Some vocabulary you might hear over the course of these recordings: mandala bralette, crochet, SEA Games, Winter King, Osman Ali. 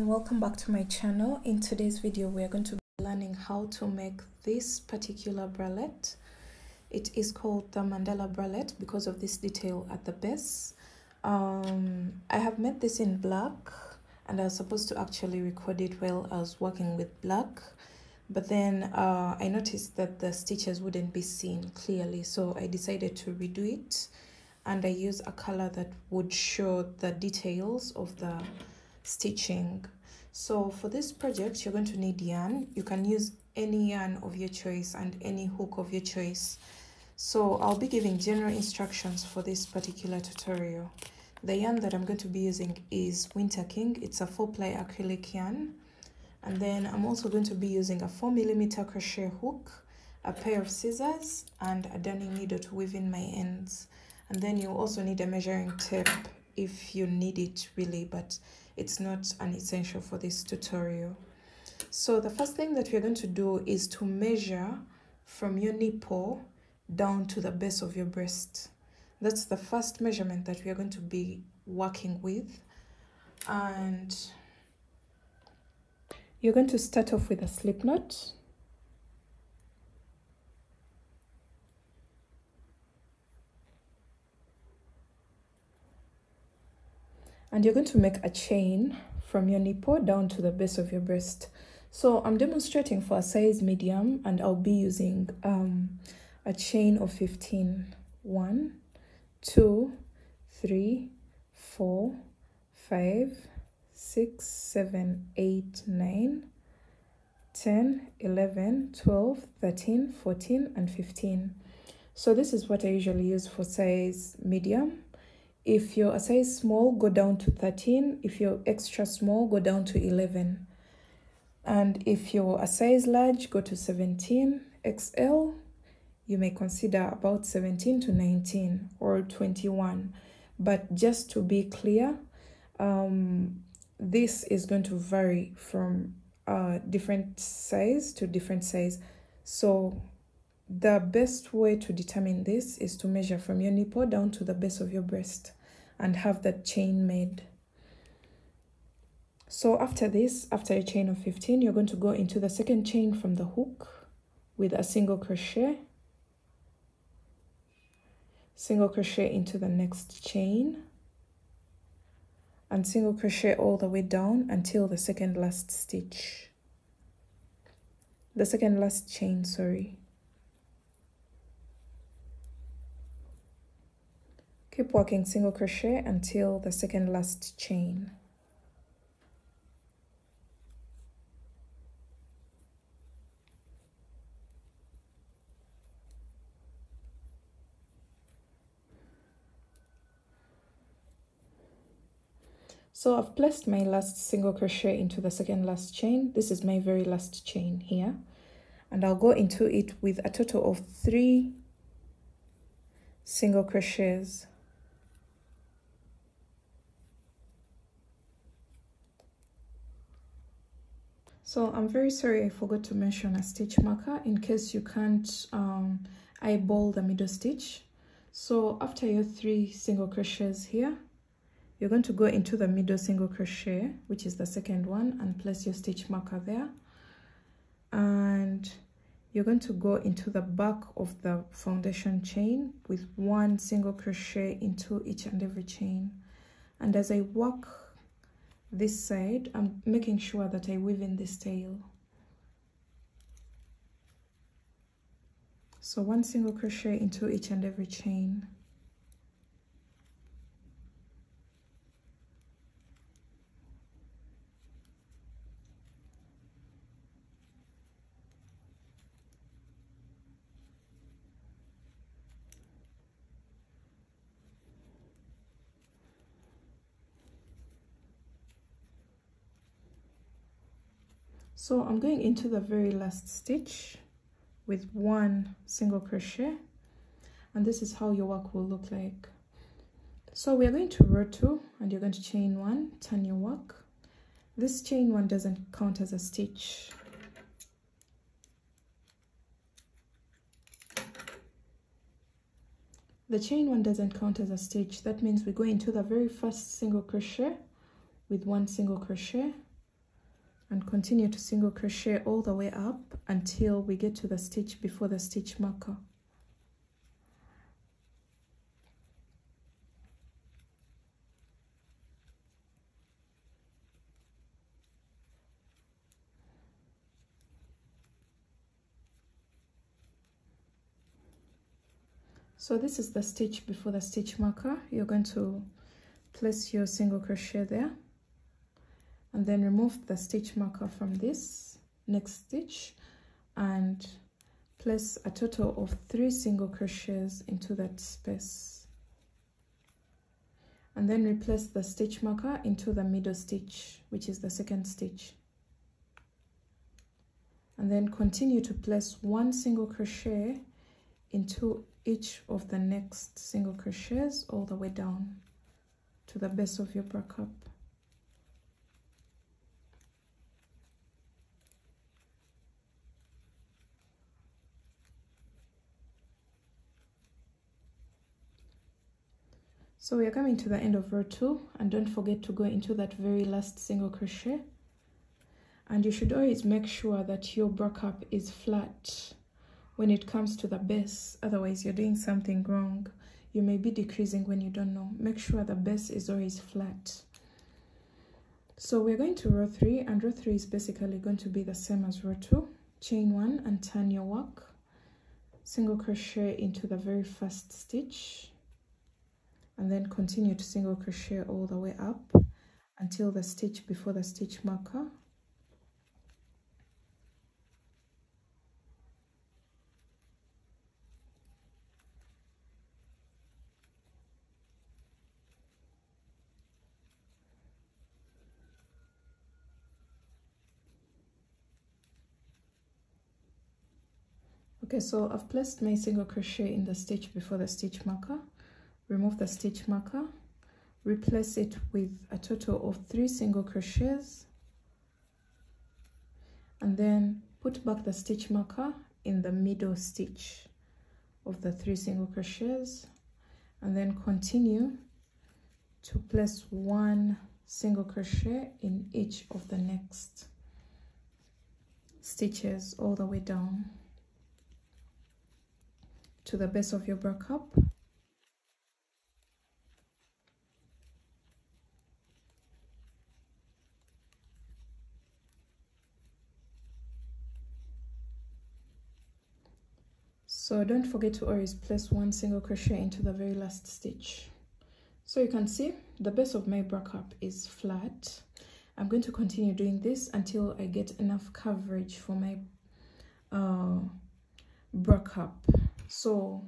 Welcome back to my channel. In today's video we are going to be learning how to make this particular bralette. It is called the mandala bralette because of this detail at the base. I have made this in black and I was supposed to actually record it while I was working with black, but then I noticed that the stitches wouldn't be seen clearly, so I decided to redo it, and I used a color that would show the details of the stitching. So for this project you're going to need yarn. You can use any yarn of your choice and any hook of your choice. So I'll be giving general instructions for this particular tutorial. The yarn that I'm going to be using is Winter King. It's a 4-ply acrylic yarn, and then I'm also going to be using a 4mm crochet hook, a pair of scissors, and a darning needle to weave in my ends. And then you also need a measuring tape if you need it really, but it's not an essential for this tutorial. So the first thing that we're going to do is to measure from your nipple down to the base of your breast. That's the first measurement that we are going to be working with. And you're going to start off with a slip knot. And you're going to make a chain from your nipple down to the base of your breast. So I'm demonstrating for a size medium, and I'll be using a chain of 15. 1, 2, 3, 4, 5, 6, 7, 8, 9, 10, 11, 12, 13, 14, and 15. So this is what I usually use for size medium. If you're a size small, go down to 13. If you're extra small, go down to 11. And if you're a size large, go to 17. XL, you may consider about 17 to 19 or 21. But just to be clear, this is going to vary from different size to different size. So the best way to determine this is to measure from your nipple down to the base of your breast and have that chain made. So after this, after a chain of 15, you're going to go into the second chain from the hook with a single crochet into the next chain, and single crochet all the way down until the second last stitch, the second last chain, sorry. Keep working single crochet until the second last chain. So I've placed my last single crochet into the second last chain. This is my very last chain here, and I'll go into it with a total of 3 single crochets. So I'm very sorry I forgot to mention a stitch marker in case you can't eyeball the middle stitch. So after your 3 single crochets here, you're going to go into the middle single crochet, which is the second one, and place your stitch marker there. And you're going to go into the back of the foundation chain with 1 single crochet into each and every chain. And as I work this side, I'm making sure that I weave in this tail. So 1 single crochet into each and every chain. So I'm going into the very last stitch with 1 single crochet, and this is how your work will look like. So we are going to row 2 and you're going to chain 1, turn your work. This chain 1 doesn't count as a stitch. The chain 1 doesn't count as a stitch. That means we go into the very first single crochet with 1 single crochet and continue to single crochet all the way up until we get to the stitch before the stitch marker. So this is the stitch before the stitch marker. You're going to place your single crochet there and then remove the stitch marker from this next stitch and place a total of 3 single crochets into that space, and then replace the stitch marker into the middle stitch, which is the second stitch, and then continue to place 1 single crochet into each of the next single crochets all the way down to the base of your buttercup. So we are coming to the end of row 2, and don't forget to go into that very last single crochet, and you should always make sure that your buttercup is flat when it comes to the base, otherwise you're doing something wrong. You may be decreasing when you don't know. Make sure the base is always flat. So we're going to row 3, and row 3 is basically going to be the same as row 2. Chain 1 and turn your work, single crochet into the very first stitch, and then continue to single crochet all the way up until the stitch before the stitch marker. Okay, so I've placed my single crochet in the stitch before the stitch marker. Remove the stitch marker, replace it with a total of 3 single crochets, and then put back the stitch marker in the middle stitch of the 3 single crochets, and then continue to place 1 single crochet in each of the next stitches all the way down to the base of your buttercup. So don't forget to always place 1 single crochet into the very last stitch. So you can see the base of my buttercup is flat. I'm going to continue doing this until I get enough coverage for my buttercup. So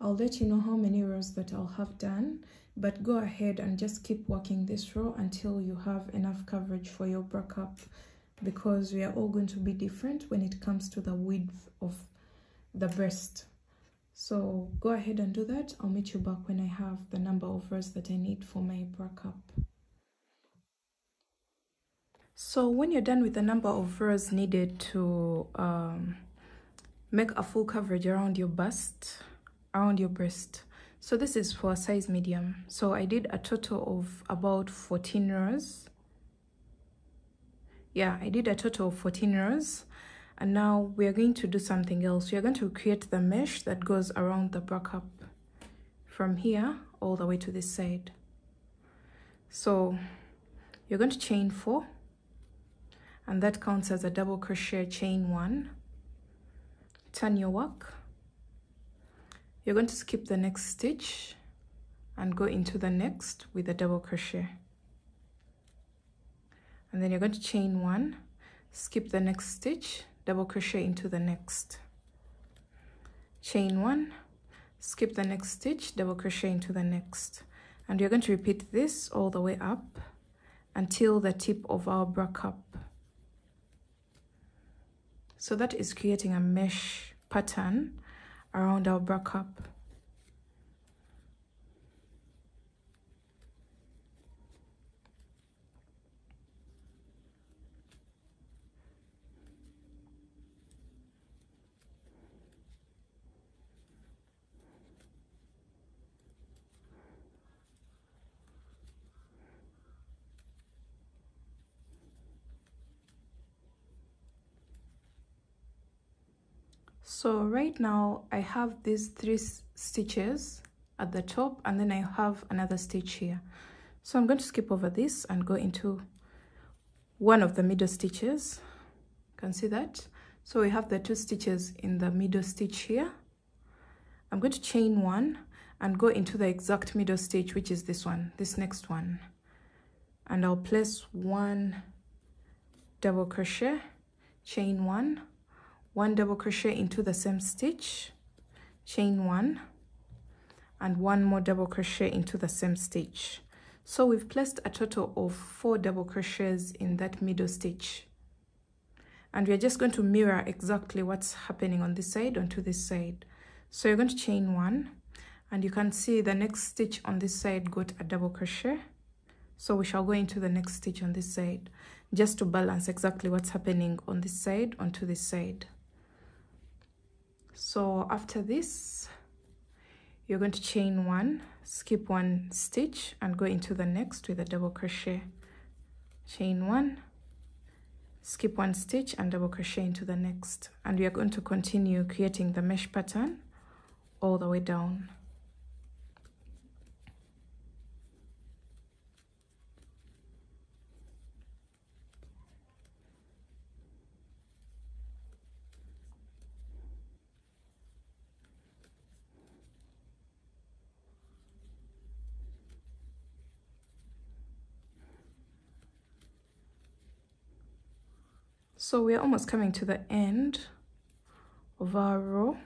I'll let you know how many rows that I'll have done, but go ahead and just keep working this row until you have enough coverage for your buttercup, because we are all going to be different when it comes to the width of the breast. So go ahead and do that. I'll meet you back when I have the number of rows that I need for my buttercup. So when you're done with the number of rows needed to make a full coverage around your bust, around your breast. So this is for size medium. So I did a total of about 14 rows. Yeah, I did a total of 14 rows. And now we are going to do something else. We are going to create the mesh that goes around the buttercup from here all the way to this side. So you're going to chain 4, and that counts as a double crochet. Chain 1, turn your work, you're going to skip the next stitch and go into the next with a double crochet, and then you're going to chain 1, skip the next stitch, double crochet into the next, chain 1, skip the next stitch, double crochet into the next, and you're going to repeat this all the way up until the tip of our buttercup. So that is creating a mesh pattern around our buttercup. So right now I have these three stitches at the top, and then I have another stitch here. So I'm going to skip over this and go into one of the middle stitches. You can see that. So we have the two stitches in the middle stitch here. I'm going to chain one and go into the exact middle stitch, which is this one, this next one, and I'll place one double crochet, chain one, one double crochet into the same stitch, chain one, and one more double crochet into the same stitch. So we've placed a total of 4 double crochets in that middle stitch, and we're just going to mirror exactly what's happening on this side onto this side. So you're going to chain one, and you can see the next stitch on this side got a double crochet. So we shall go into the next stitch on this side, just to balance exactly what's happening on this side onto this side. So after this, you're going to chain one, skip one stitch, and go into the next with a double crochet. Chain one, skip one stitch, and double crochet into the next. And we are going to continue creating the mesh pattern all the way down. So we're almost coming to the end of our row,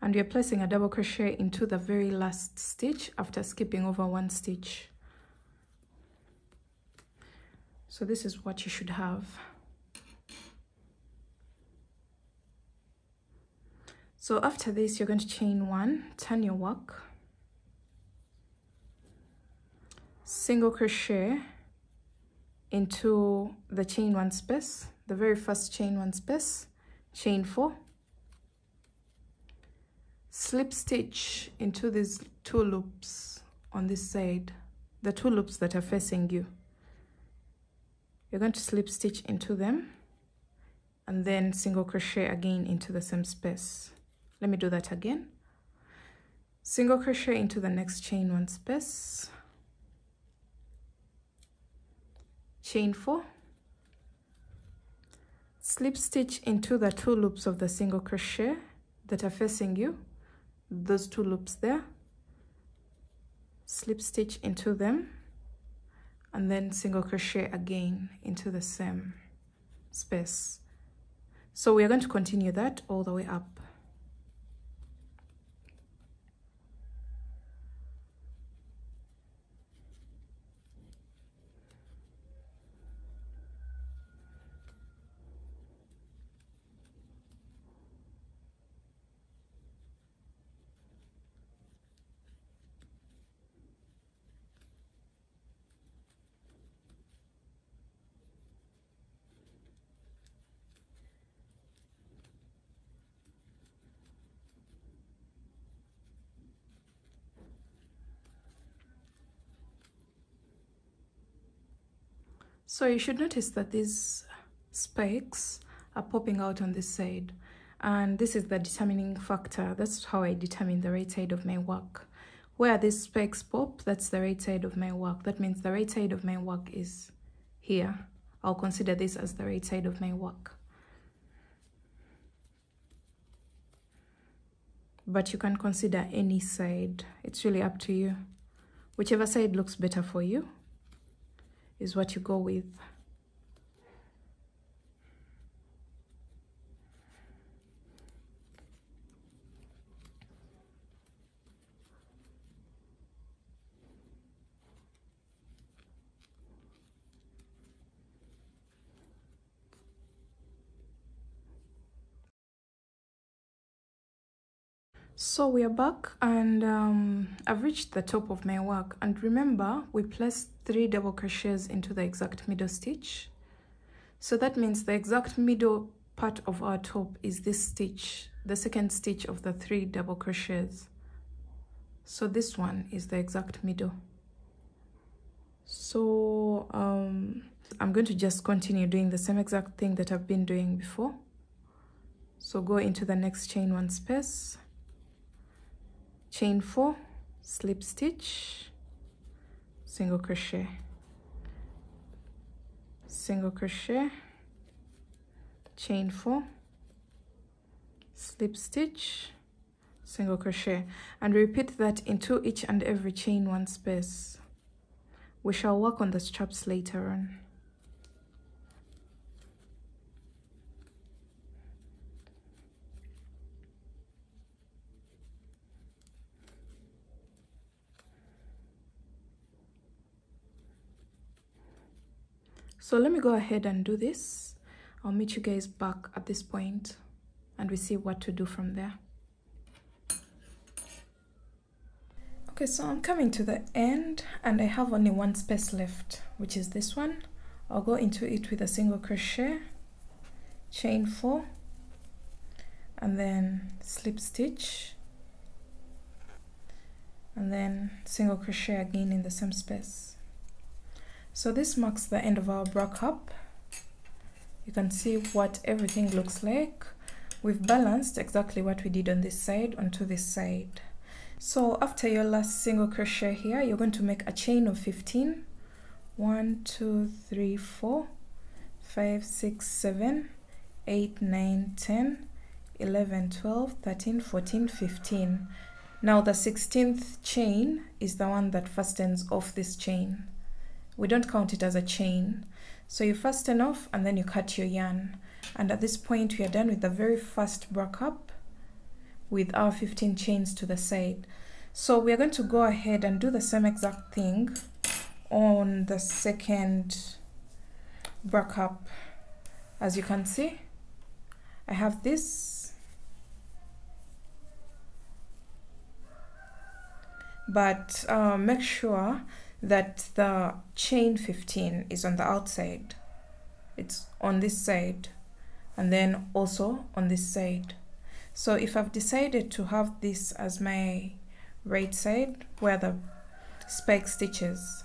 and we're placing a double crochet into the very last stitch after skipping over one stitch. So this is what you should have. So after this, you're going to chain one, turn your work, single crochet into the chain one space, the very first chain one space, chain four, slip stitch into these two loops on this side, the two loops that are facing you. You're going to slip stitch into them, and then single crochet again into the same space. Let me do that again. Single crochet into the next chain one space, chain four, slip stitch into the two loops of the single crochet that are facing you, those two loops there, slip stitch into them, and then single crochet again into the same space. So we are going to continue that all the way up. So you should notice that these spikes are popping out on this side, and this is the determining factor. That's how I determine the right side of my work. Where these spikes pop, that's the right side of my work. That means the right side of my work is here. I'll consider this as the right side of my work. But you can consider any side. It's really up to you. Whichever side looks better for you is what you go with. So we are back, and I've reached the top of my work, and remember we placed 3 double crochets into the exact middle stitch. So that means the exact middle part of our top is this stitch, the second stitch of the 3 double crochets. So this one is the exact middle. So I'm going to just continue doing the same exact thing that I've been doing before. So go into the next chain one space, chain 4, slip stitch, single crochet, chain 4, slip stitch, single crochet, and repeat that into each and every chain one space. We shall work on the straps later on. So let me go ahead and do this. I'll meet you guys back at this point and we see what to do from there. Okay, so I'm coming to the end and I have only one space left, which is this one. I'll go into it with a single crochet, chain 4, and then slip stitch, and then single crochet again in the same space. So this marks the end of our break-up. You can see what everything looks like. We've balanced exactly what we did on this side onto this side. So after your last single crochet here, you're going to make a chain of 15. 1, 2, 3, 4, 5, 6, 7, 8, 9, 10, 11, 12, 13, 14, 15. Now the 16th chain is the one that fastens off this chain. We don't count it as a chain. So you fasten off and then you cut your yarn. And at this point, we are done with the very first break-up with our 15 chains to the side. So we are going to go ahead and do the same exact thing on the second break-up. As you can see, I have this, but make sure that the chain 15 is on the outside. It's on this side and then also on this side. So if I've decided to have this as my right side where the spike stitches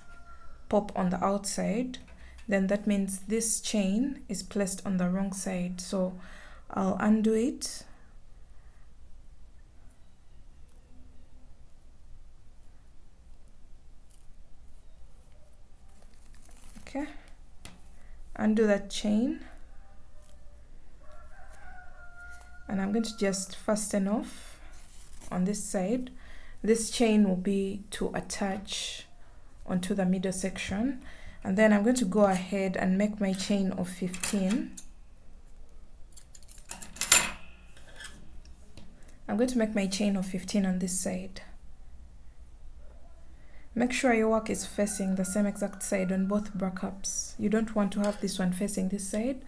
pop on the outside, then that means this chain is placed on the wrong side. So I'll undo it. Okay. Undo that chain and I'm going to just fasten off on this side. This chain will be to attach onto the middle section, and then I'm going to go ahead and make my chain of 15. I'm going to make my chain of 15 on this side. Make sure your work is facing the same exact side on both break-ups. You don't want to have this one facing this side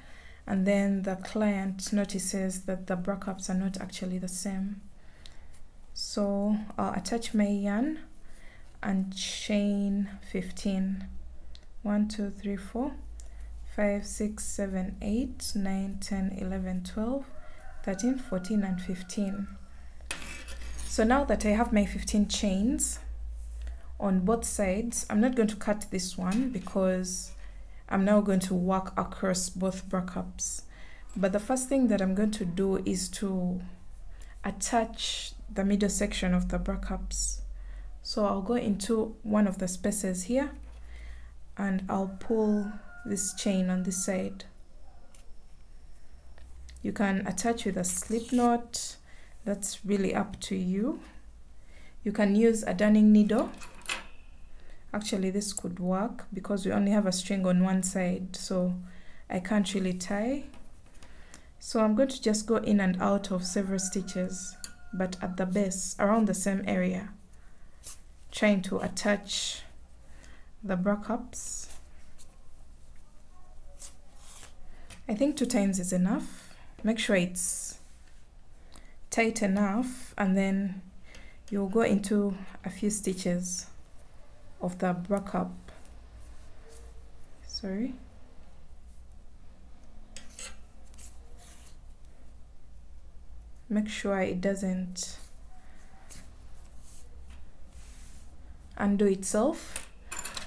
and then the client notices that the break-ups are not actually the same. So I'll attach my yarn and chain 15. 1, 2, 3, 4, 5, 6, 7, 8, 9, 10, 11, 12, 13, 14, and 15. So now that I have my 15 chains on both sides, I'm not going to cut this one because I'm now going to work across both break-ups. But the first thing that I'm going to do is to attach the middle section of the break-ups. So I'll go into one of the spaces here and I'll pull this chain on this side. You can attach with a slip knot, that's really up to you. You can use a darning needle. Actually, this could work because we only have a string on one side, so I can't really tie. So I'm going to just go in and out of several stitches, but at the base, around the same area, trying to attach the break-ups. I think 2 times is enough. Make sure it's tight enough, and then you'll go into a few stitches of the break-up. Sorry. Make sure it doesn't undo itself,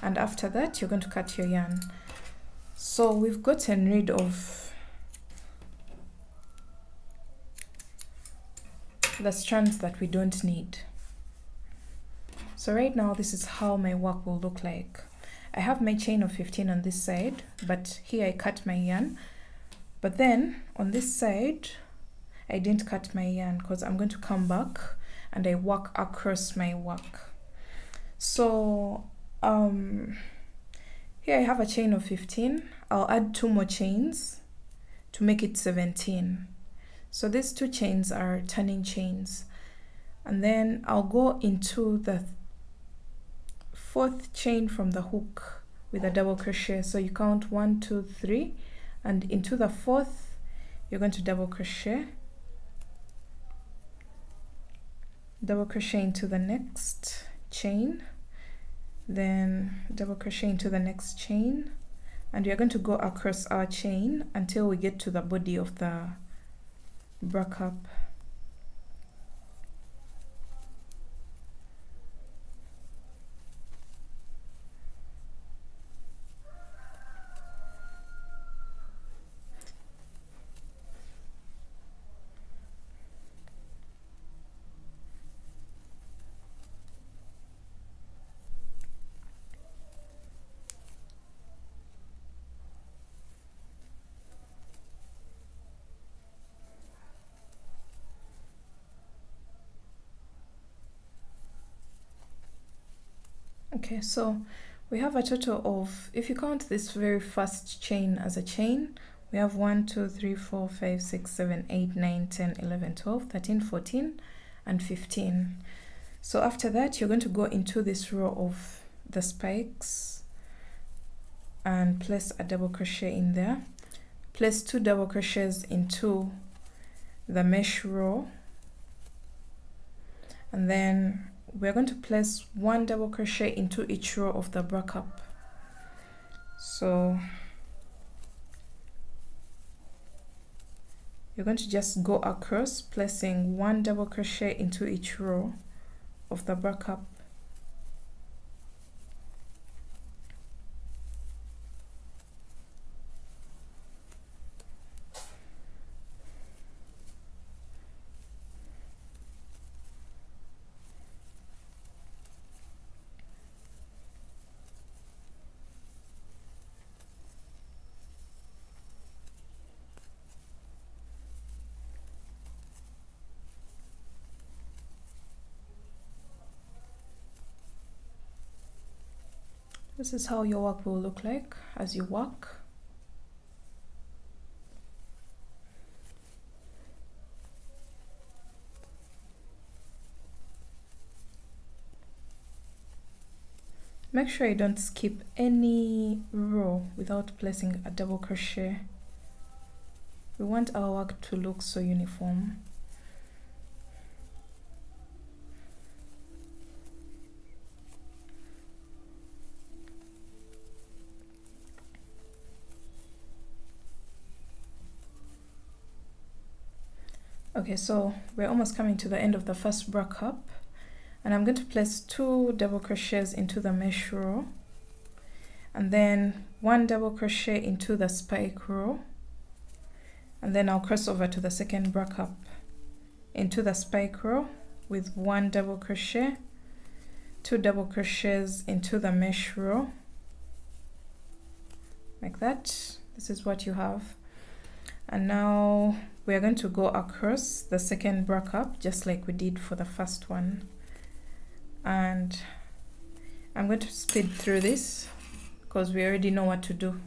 and after that you're going to cut your yarn. So we've gotten rid of the strands that we don't need. So right now this is how my work will look like. I have my chain of 15 on this side, but here I cut my yarn. But then on this side I didn't cut my yarn because I'm going to come back and I work across my work. So here I have a chain of 15. I'll add 2 more chains to make it 17. So these 2 chains are turning chains. And then I'll go into the 4th chain from the hook with a double crochet. So you count 1, 2, 3, and into the 4th you're going to double crochet. Double crochet into the next chain, then double crochet into the next chain, and we are going to go across our chain until we get to the body of the buttercup. Okay, so we have a total of, if you count this very first chain as a chain, we have 1, 2, 3, 4, 5, 6, 7, 8, 9, 10, 11, 12, 13, 14, and 15. So after that, you're going to go into this row of the spikes and place a double crochet in there. Place 2 double crochets into the mesh row, and then we're going to place 1 double crochet into each row of the buttercup. So you're going to just go across, placing 1 double crochet into each row of the buttercup. This is how your work will look like as you work. Make sure you don't skip any row without placing a double crochet. We want our work to look so uniform. Okay, so we're almost coming to the end of the first buttercup, and I'm going to place 2 double crochets into the mesh row, and then 1 double crochet into the spike row, and then I'll cross over to the second buttercup into the spike row with 1 double crochet, 2 double crochets into the mesh row, like that. This is what you have. And now we are going to go across the second buttercup just like we did for the first one, and I'm going to speed through this because we already know what to do.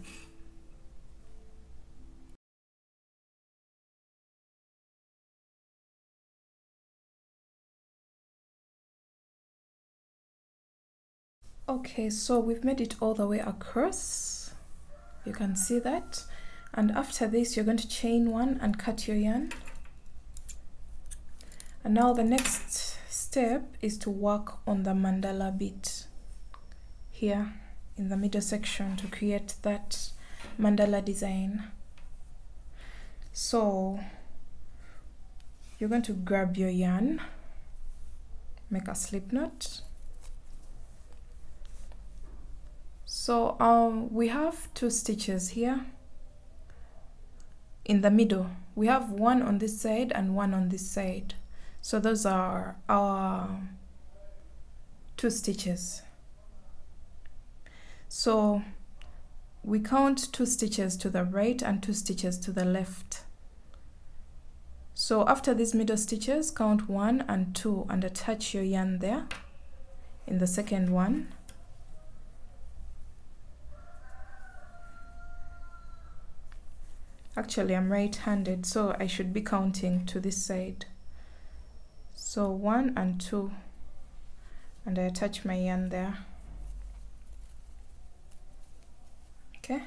Okay, so we've made it all the way across, you can see that. And after this, you're going to chain 1 and cut your yarn. And now the next step is to work on the mandala bit here in the middle section to create that mandala design. So you're going to grab your yarn, make a slip knot. So we have two stitches here in the middle. We have one on this side and one on this side, so those are our two stitches. So we count two stitches to the right and two stitches to the left. So after these middle stitches, count 1 and 2 and attach your yarn there in the second one. Actually, I'm right-handed, so I should be counting to this side. So 1 and 2 and I attach my yarn there. Okay,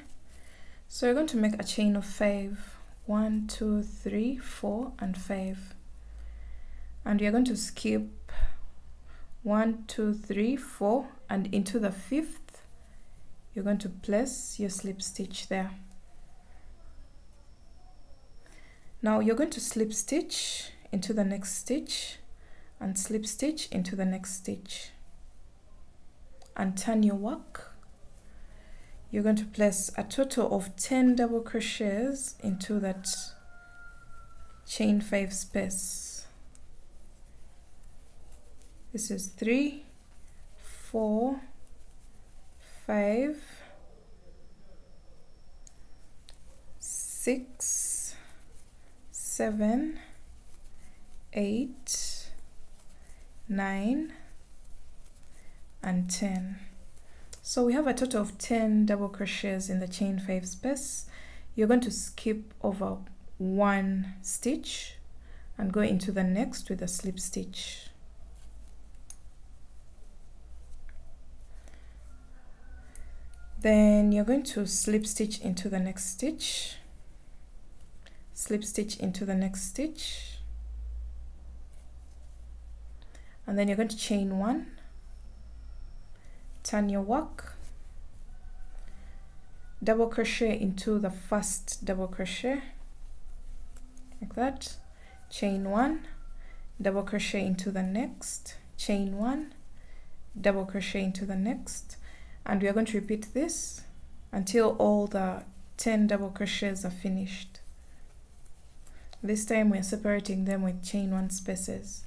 so you're going to make a chain of 5. 1, 2, 3, 4, and 5, and you're going to skip 1, 2, 3, 4, and into the fifth you're going to place your slip stitch there. Now you're going to slip stitch into the next stitch and slip stitch into the next stitch, and turn your work. You're going to place a total of 10 double crochets into that chain 5 space. This is 3, 4, 5, 6, 7, 8, 9, and 10. So we have a total of 10 double crochets in the chain 5 space. You're going to skip over one stitch and go into the next with a slip stitch. Then you're going to slip stitch into the next stitch, slip stitch into the next stitch, and then you're going to chain 1. Turn your work, double crochet into the first double crochet like that, chain 1, double crochet into the next, chain 1, double crochet into the next, and we are going to repeat this until all the 10 double crochets are finished. This time we are separating them with chain 1 spaces.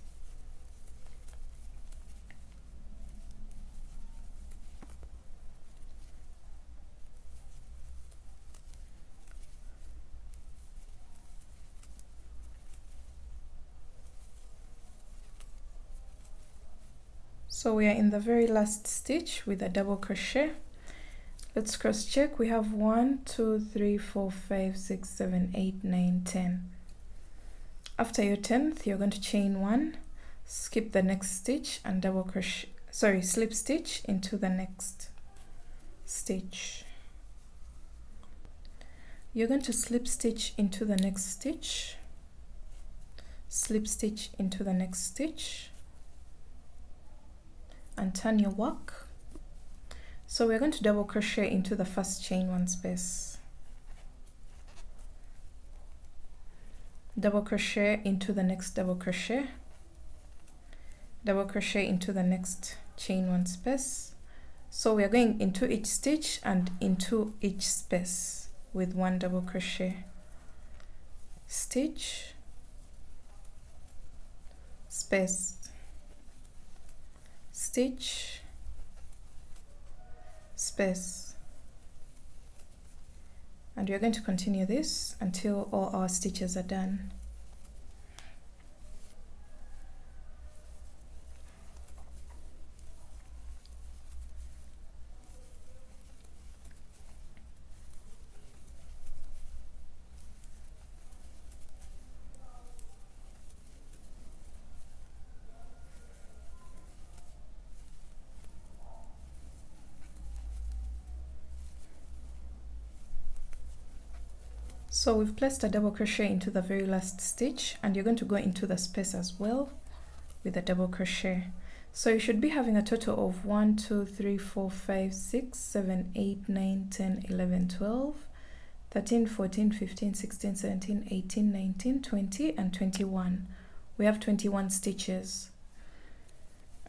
So we are in the very last stitch with a double crochet. Let's cross check. We have 1, 2, 3, 4, 5, 6, 7, 8, 9, 10. After your 10th, you're going to chain 1, skip the next stitch and double crochet, sorry, slip stitch into the next stitch. You're going to slip stitch into the next stitch, slip stitch into the next stitch, and turn your work. So we're going to double crochet into the first chain 1 space, double crochet into the next double crochet into the next chain 1 space. So we are going into each stitch and into each space with 1 double crochet, stitch, space, stitch, space, and we are going to continue this until all our stitches are done. So we've placed a double crochet into the very last stitch, and you're going to go into the space as well with a double crochet. So you should be having a total of 1, 2, 3, 4, 5, 6, 7, 8, 9, 10, 11, 12, 13, 14, 15, 16, 17, 18, 19, 20, and 21. We have 21 stitches.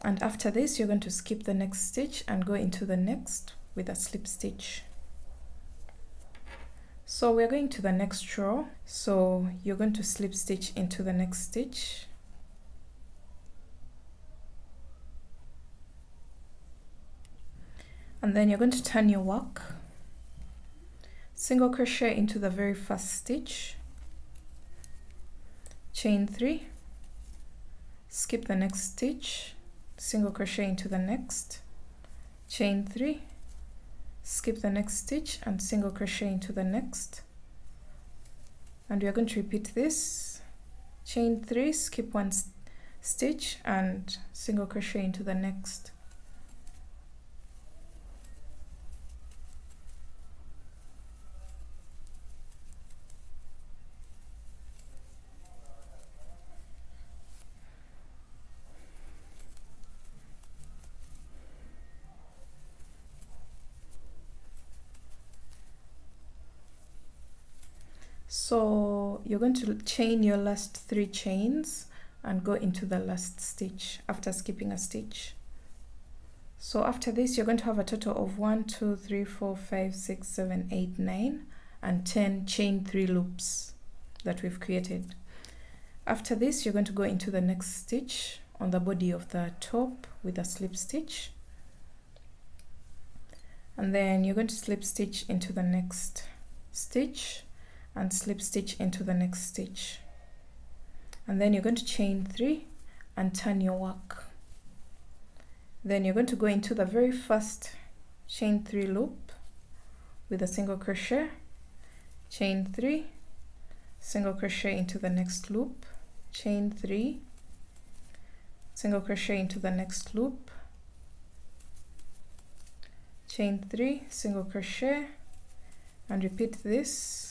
And after this, you're going to skip the next stitch and go into the next with a slip stitch. So we're going to the next row, so you're going to slip stitch into the next stitch. And then you're going to turn your work, single crochet into the very first stitch, chain 3, skip the next stitch, single crochet into the next, chain 3, skip the next stitch and single crochet into the next. And we are going to repeat this, chain 3, skip one stitch and single crochet into the next. So you're going to chain your last 3 chains and go into the last stitch after skipping a stitch. So after this you're going to have a total of 1, 2, 3, 4, 5, 6, 7, 8, 9 and 10 chain 3 loops that we've created. After this you're going to go into the next stitch on the body of the top with a slip stitch, and then you're going to slip stitch into the next stitch and slip stitch into the next stitch, and then you're going to chain 3 and turn your work. Then you're going to go into the very first chain 3 loop with a single crochet, chain 3, single crochet into the next loop, chain 3, single crochet into the next loop, chain 3, single crochet, and repeat this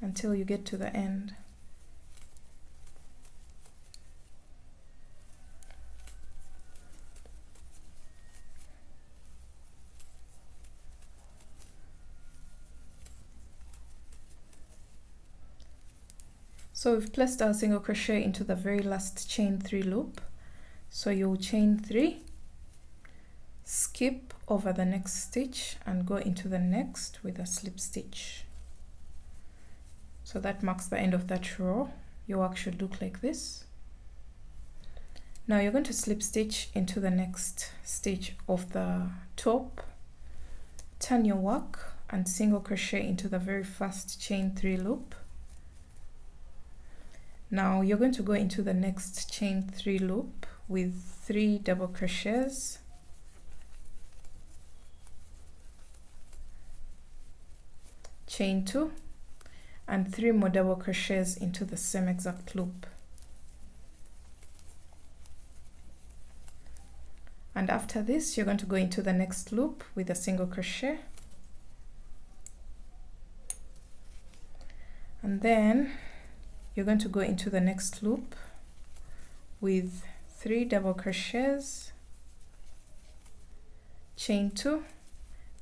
until you get to the end. So we've placed our single crochet into the very last chain 3 loop. So you'll chain 3, skip over the next stitch and go into the next with a slip stitch. So that marks the end of that row. Your work should look like this. Now you're going to slip stitch into the next stitch of the top, turn your work and single crochet into the very first chain 3 loop. Now you're going to go into the next chain 3 loop with 3 double crochets, chain 2, and 3 more double crochets into the same exact loop. And after this, you're going to go into the next loop with a single crochet. And then you're going to go into the next loop with 3 double crochets, chain 2,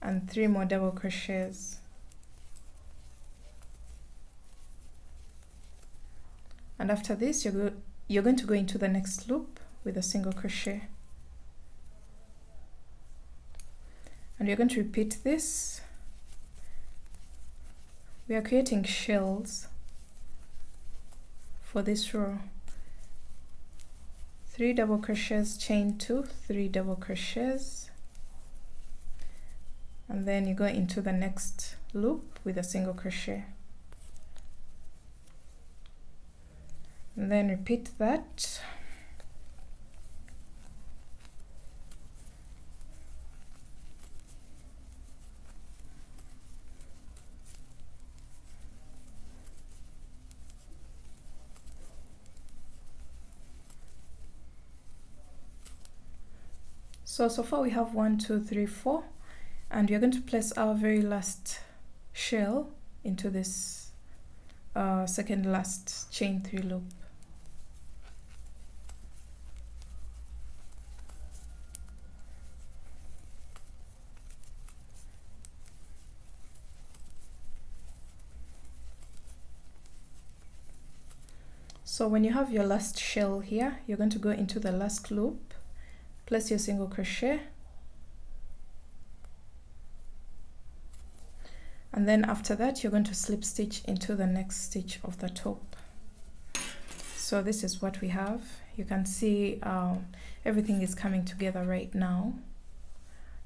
and 3 more double crochets. And after this, you're going to go into the next loop with a single crochet. And you're going to repeat this. We are creating shells for this row. 3 double crochets, chain 2, 3 double crochets. And then you go into the next loop with a single crochet. And then repeat that. So far we have 1, 2, 3, 4, and we're going to place our very last shell into this second last chain 3 loop. So when you have your last shell here, you're going to go into the last loop, place your single crochet, and then after that you're going to slip stitch into the next stitch of the top. So this is what we have. You can see everything is coming together right now.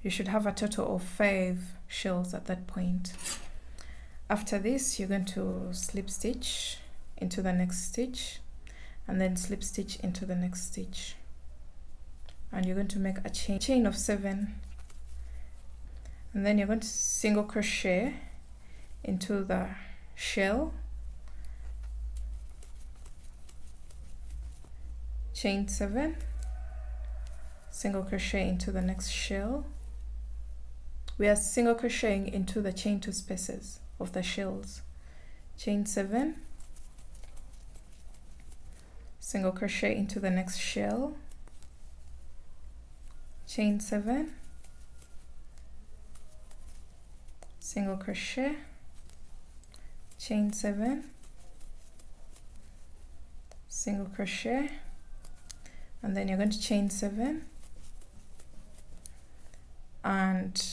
You should have a total of 5 shells at that point. After this you're going to slip stitch into the next stitch and then slip stitch into the next stitch, and you're going to make a chain of 7, and then you're going to single crochet into the shell, chain 7, single crochet into the next shell. We are single crocheting into the chain 2 spaces of the shells, chain 7, single crochet into the next shell, chain 7, single crochet, chain 7, single crochet, and then you're going to chain 7, and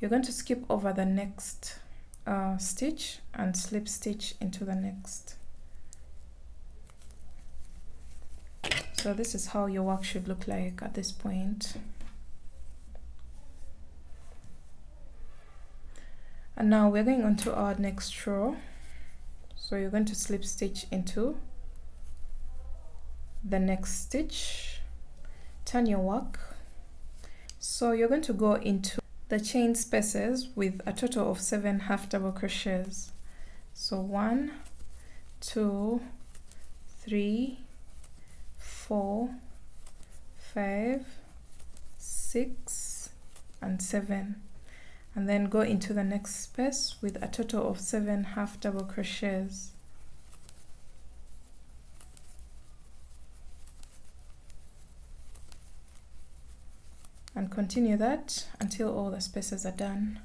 you're going to skip over the next stitch and slip stitch into the next. So this is how your work should look like at this point. And now we're going on to our next row. So you're going to slip stitch into the next stitch, turn your work. So you're going to go into the chain spaces with a total of 7 half double crochets. So 1, 2, 3, 4, 5, 6, and 7, and then go into the next space with a total of 7 half double crochets. And continue that until all the spaces are done.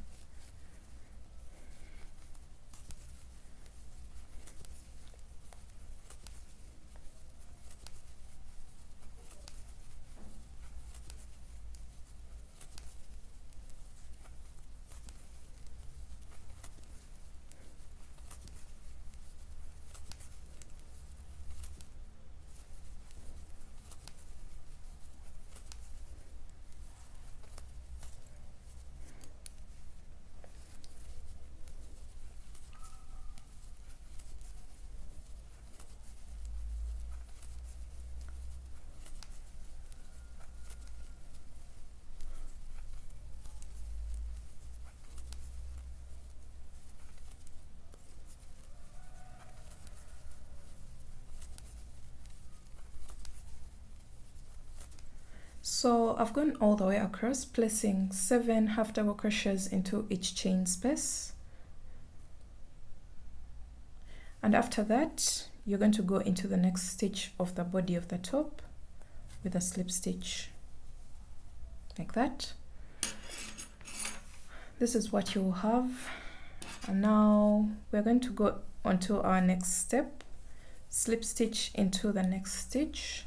So I've gone all the way across, placing 7 half double crochets into each chain space, and after that you're going to go into the next stitch of the body of the top with a slip stitch like that. This is what you will have. And now we're going to go onto our next step, slip stitch into the next stitch,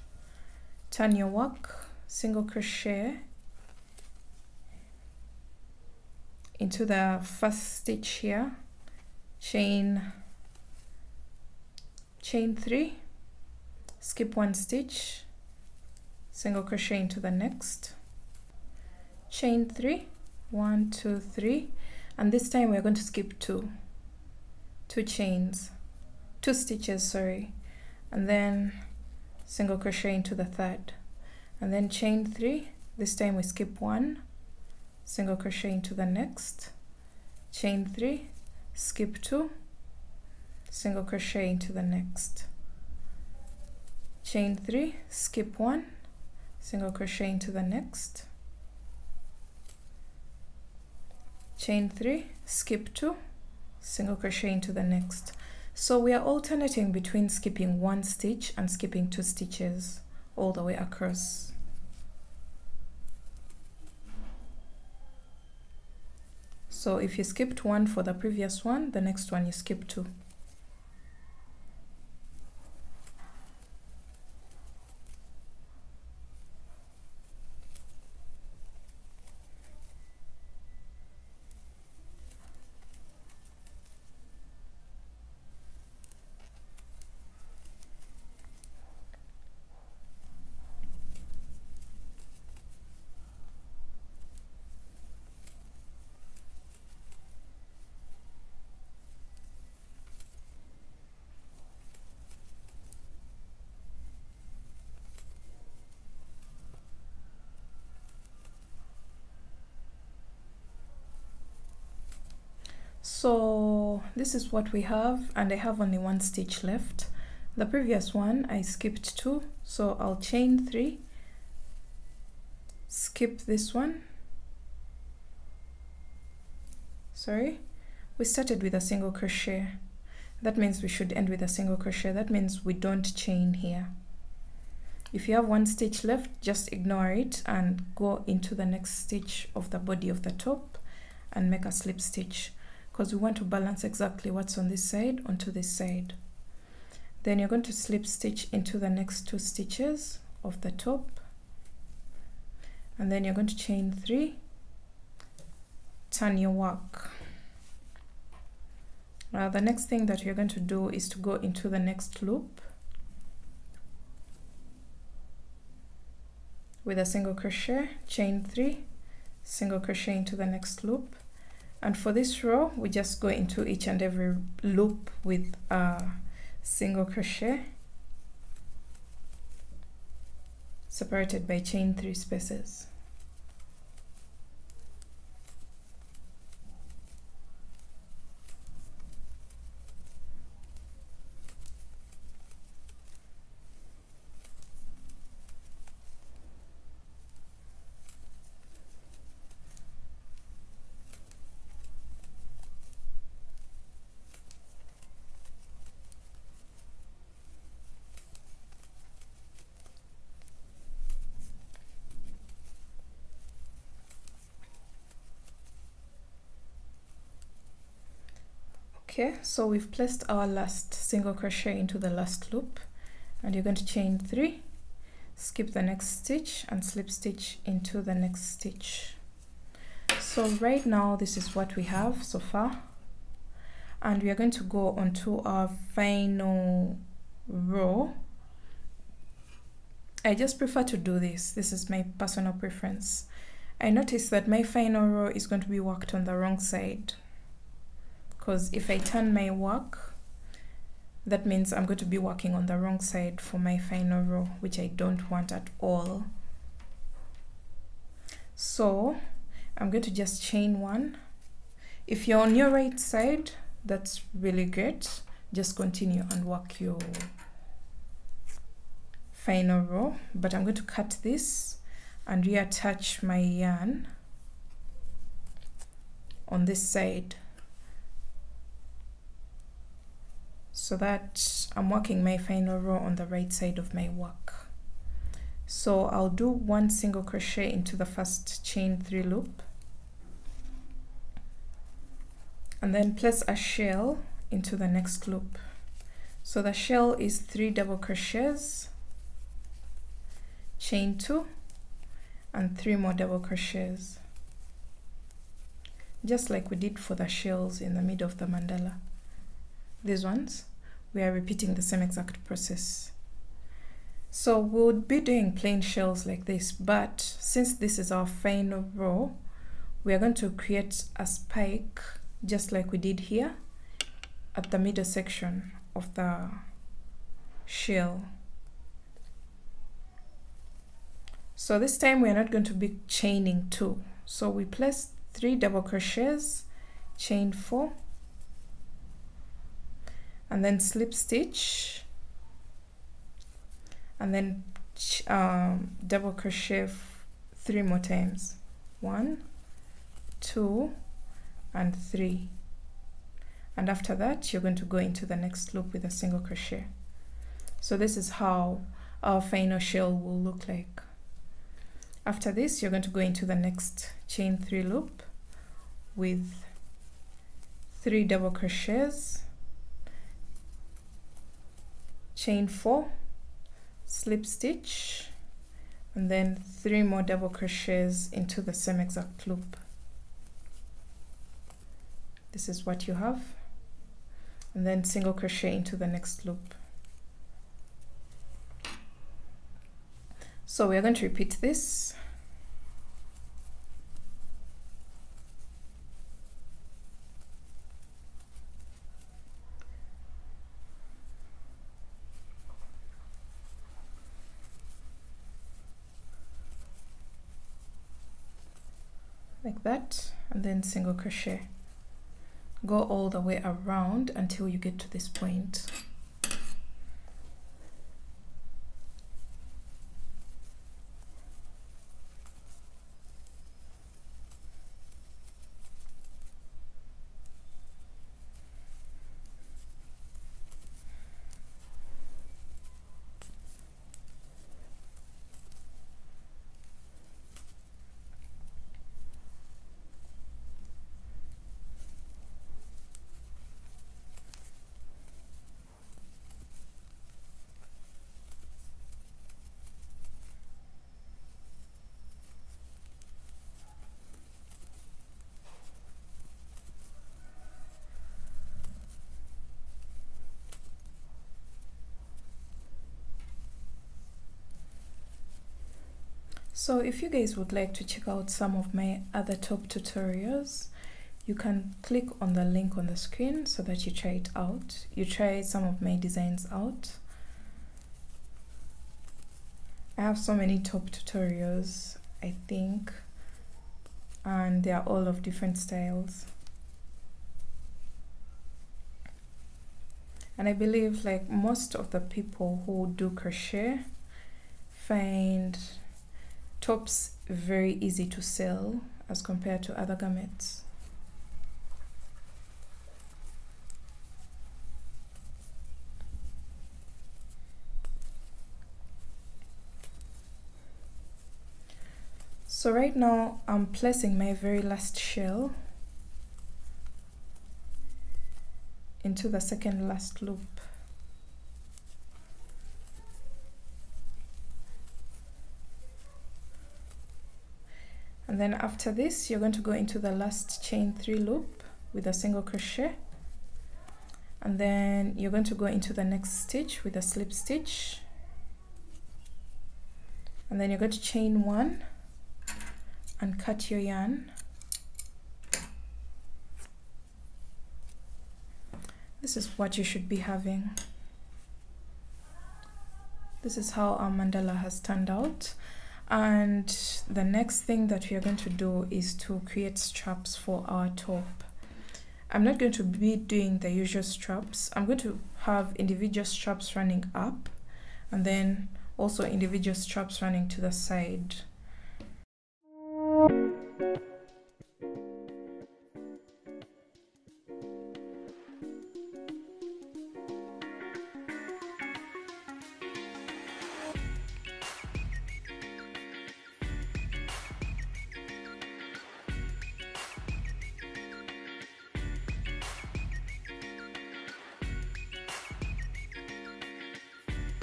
turn your work, single crochet into the first stitch here, chain 3, skip 1 stitch, single crochet into the next, chain 3, 1, 2, 3, and this time we're going to skip 2 stitches, and then single crochet into the third, and then chain 3. This time we skip 1, single crochet into the next, chain 3, skip 2, single crochet into the next, chain 3, skip 1, single crochet into the next, chain 3, skip 2, single crochet into the next. So we are alternating between skipping 1 stitch and skipping 2 stitches all the way across. So if you skipped 1 for the previous one, the next one you skip 2. So this is what we have, and I have only one stitch left. The previous one I skipped two, so I'll chain three, skip this one. Sorry, we started with a single crochet. That means we should end with a single crochet. That means we don't chain here. If you have one stitch left, just ignore it and go into the next stitch of the body of the top and make a slip stitch, because we want to balance exactly what's on this side onto this side. Then you're going to slip stitch into the next two stitches of the top, and then you're going to chain three, turn your work. Now the next thing that you're going to do is to go into the next loop with a single crochet, chain three, single crochet into the next loop. And for this row, we just go into each and every loop with a single crochet separated by chain three spaces. Okay, so we've placed our last single crochet into the last loop, and you're going to chain three, skip the next stitch and slip stitch into the next stitch. So right now this is what we have so far, and we are going to go on to our final row. I just prefer to do this. This is my personal preference. I noticed that my final row is going to be worked on the wrong side, because if I turn my work, that means I'm going to be working on the wrong side for my final row, which I don't want at all. So I'm going to just chain one. If you're on your right side, that's really great. Just continue and work your final row, but I'm going to cut this and reattach my yarn on this side, so that I'm working my final row on the right side of my work. So I'll do one single crochet into the first chain three loop, and then place a shell into the next loop. So the shell is three double crochets, chain two, and three more double crochets, just like we did for the shells in the middle of the mandala. These ones, we are repeating the same exact process. So we'll be doing plain shells like this, but since this is our final row, we are going to create a spike just like we did here at the middle section of the shell. So this time we are not going to be chaining two, so we place three double crochets, chain four, and then slip stitch, and then double crochet three more times, 1, 2, and 3, and after that you're going to go into the next loop with a single crochet. So this is how our final shell will look like. After this, you're going to go into the next chain three loop with three double crochets, chain four, slip stitch, and then three more double crochets into the same exact loop. This is what you have, and then single crochet into the next loop. So we are going to repeat this. Like that, and then single crochet. go all the way around until you get to this point. So if you guys would like to check out some of my other top tutorials, you can click on the link on the screen so that you try it out. You try some of my designs out. I have so many top tutorials, I think, and they are all of different styles. And I believe like most of the people who do crochet find tops very easy to sell as compared to other garments. So right now I'm placing my very last shell into the second last loop. And then after this, you're going to go into the last chain 3 loop with a single crochet, and then you're going to go into the next stitch with a slip stitch, and then you're going to chain 1 and cut your yarn. This is what you should be having. This is how our mandala has turned out. And the next thing that we are going to do is to create straps for our top. I'm not going to be doing the usual straps. I'm going to have individual straps running up and then also individual straps running to the side.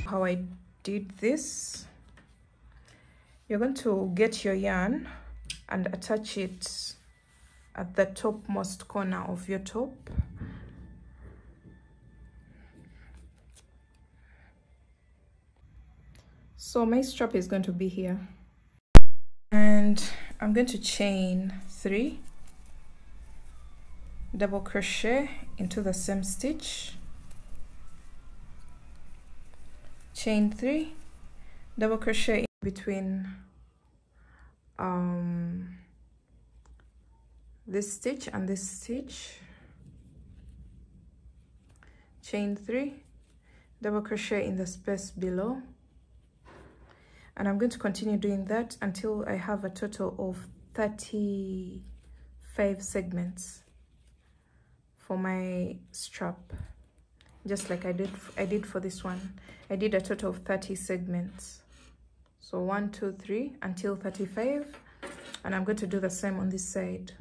How I did this, you're going to get your yarn and attach it at the topmost corner of your top. So my strap is going to be here, and I'm going to chain 3, double crochet into the same stitch, chain 3, double crochet in between this stitch and this stitch, chain 3, double crochet in the space below, and I'm going to continue doing that until I have a total of 35 segments for my strap. Just like I did for this one, I did a total of 30 segments. So 1, 2, 3 until 35, and I'm going to do the same on this side.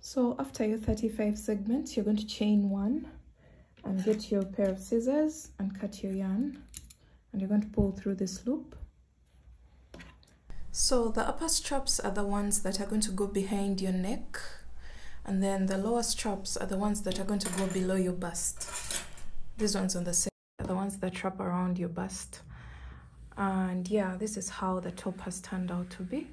So after your 35 segments, you're going to chain 1 and get your pair of scissors and cut your yarn, and you're going to pull through this loop. So the upper straps are the ones that are going to go behind your neck, and then the lower straps are the ones that are going to go below your bust. These ones on the side are the ones that wrap around your bust. And yeah, this is how the top has turned out to be.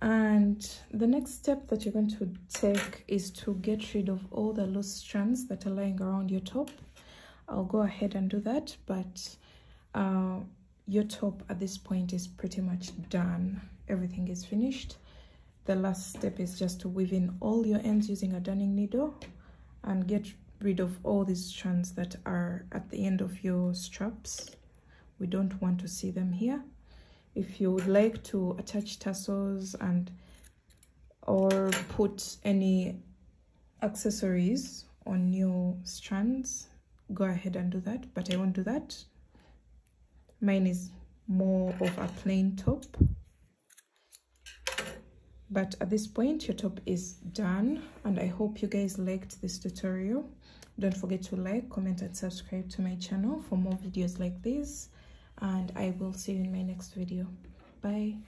And the next step that you're going to take is to get rid of all the loose strands that are lying around your top. I'll go ahead and do that, but your top at this point is pretty much done. Everything is finished. The last step is just to weave in all your ends using a darning needle and get rid of all these strands that are at the end of your straps. We don't want to see them here. If you would like to attach tassels and or put any accessories on your strands, go ahead and do that, but I won't do that. Mine is more of a plain top. But at this point, your top is done, and I hope you guys liked this tutorial. Don't forget to like, comment, and subscribe to my channel for more videos like this, and I will see you in my next video. Bye.